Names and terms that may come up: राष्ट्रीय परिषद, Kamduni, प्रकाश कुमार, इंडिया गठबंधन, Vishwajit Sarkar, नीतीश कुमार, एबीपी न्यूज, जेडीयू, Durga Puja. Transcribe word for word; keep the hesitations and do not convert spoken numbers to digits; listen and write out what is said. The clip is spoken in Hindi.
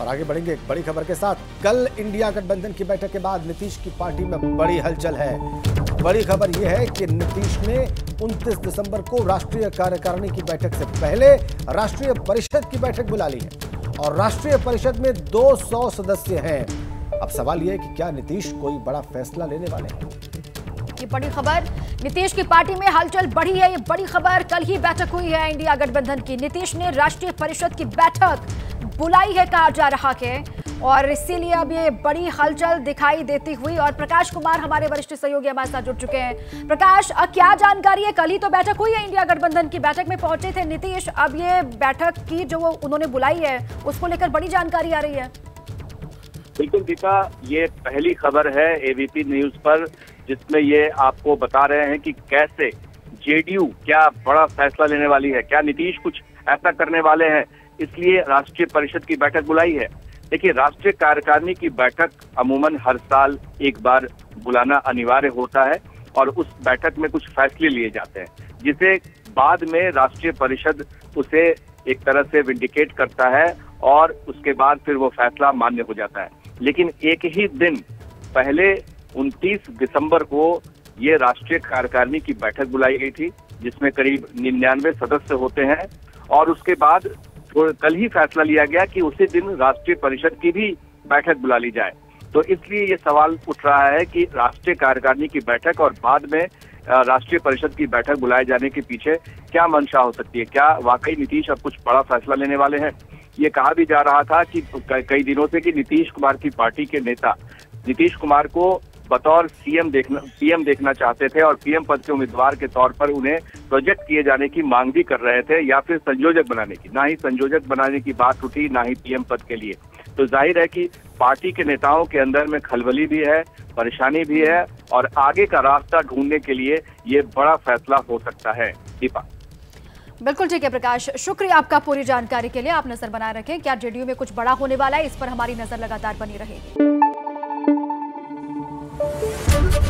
और आगे बढ़ेंगे एक बड़ी खबर के साथ। कल इंडिया गठबंधन की बैठक के बाद नीतीश की पार्टी में बड़ी हलचल है। बड़ी खबर यह है कि नीतीश ने उनतीस दिसंबर को राष्ट्रीय कार्यकारिणी की बैठक से पहले राष्ट्रीय परिषद की बैठक बुला ली है और राष्ट्रीय परिषद में दो सौ सदस्य हैं। अब सवाल यह है कि क्या नीतीश कोई बड़ा फैसला लेने वाले हैं? ये बड़ी खबर, नीतीश की पार्टी में हलचल बढ़ी है। ये बड़ी खबर, कल ही बैठक हुई है इंडिया गठबंधन की। नीतीश ने राष्ट्रीय परिषद की बैठक बुलाई है, कहा जा रहा है, और इसीलिए अब ये बड़ी हलचल दिखाई देती हुई। और प्रकाश कुमार हमारे वरिष्ठ सहयोगी हमारे साथ जुड़ चुके हैं। प्रकाश, क्या जानकारी है? कल ही तो बैठक हुई है इंडिया गठबंधन की, बैठक में पहुंचे थे नीतीश। अब ये बैठक की जो उन्होंने बुलाई है उसको लेकर बड़ी जानकारी आ रही है। बिल्कुल दीपा, ये पहली खबर है एबीपी न्यूज पर जिसमें ये आपको बता रहे हैं कि कैसे जेडीयू क्या बड़ा फैसला लेने वाली है, क्या नीतीश कुछ ऐसा करने वाले हैं, इसलिए राष्ट्रीय परिषद की बैठक बुलाई है। देखिए, राष्ट्रीय कार्यकारिणी की बैठक अमूमन हर साल एक बार बुलाना अनिवार्य होता है और उस बैठक में कुछ फैसले लिए जाते हैं जिसे बाद में राष्ट्रीय परिषद उसे एक तरह से विंडिकेट करता है और उसके बाद फिर वो फैसला मान्य हो जाता है। लेकिन एक ही दिन पहले उनतीस दिसंबर को ये राष्ट्रीय कार्यकारिणी की बैठक बुलाई गई थी जिसमें करीब निन्यानवे सदस्य होते हैं और उसके बाद कल ही फैसला लिया गया कि उसी दिन राष्ट्रीय परिषद की भी बैठक बुला ली जाए। तो इसलिए ये सवाल उठ रहा है कि राष्ट्रीय कार्यकारिणी की बैठक और बाद में राष्ट्रीय परिषद की बैठक बुलाए जाने के पीछे क्या मंशा हो सकती है? क्या वाकई नीतीश अब कुछ बड़ा फैसला लेने वाले हैं? ये कहा भी जा रहा था कि कई दिनों से कि नीतीश कुमार की पार्टी के नेता नीतीश कुमार को बतौर सीएम देखना पीएम देखना चाहते थे और पीएम पद के उम्मीदवार के तौर पर उन्हें प्रोजेक्ट किए जाने की मांग भी कर रहे थे या फिर संयोजक बनाने की। ना ही संयोजक बनाने की बात उठी, ना ही पीएम पद के लिए। तो जाहिर है कि पार्टी के नेताओं के अंदर में खलबली भी है, परेशानी भी है और आगे का रास्ता ढूंढने के लिए ये बड़ा फैसला हो सकता है। दीपा, बिल्कुल ठीक है। प्रकाश, शुक्रिया आपका पूरी जानकारी के लिए। आप नजर बनाए रखें, क्या जेडीयू में कुछ बड़ा होने वाला है, इस पर हमारी नजर लगातार बनी रहेगी।